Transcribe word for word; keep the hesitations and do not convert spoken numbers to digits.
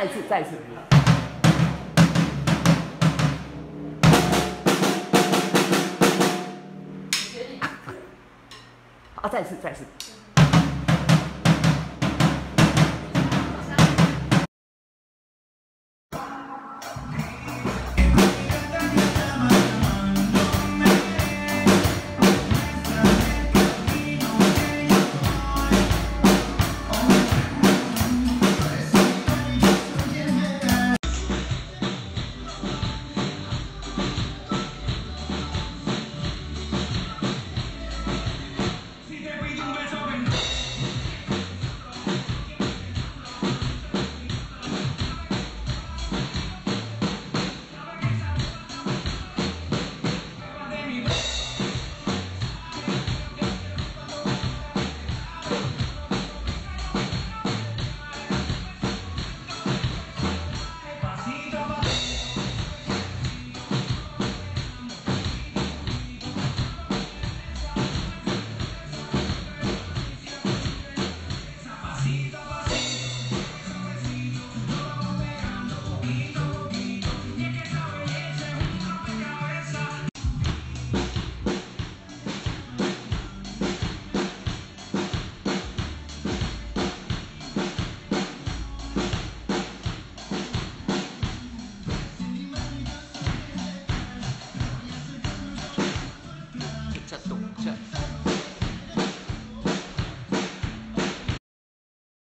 再一次，再一次。啊，再一次，再一次。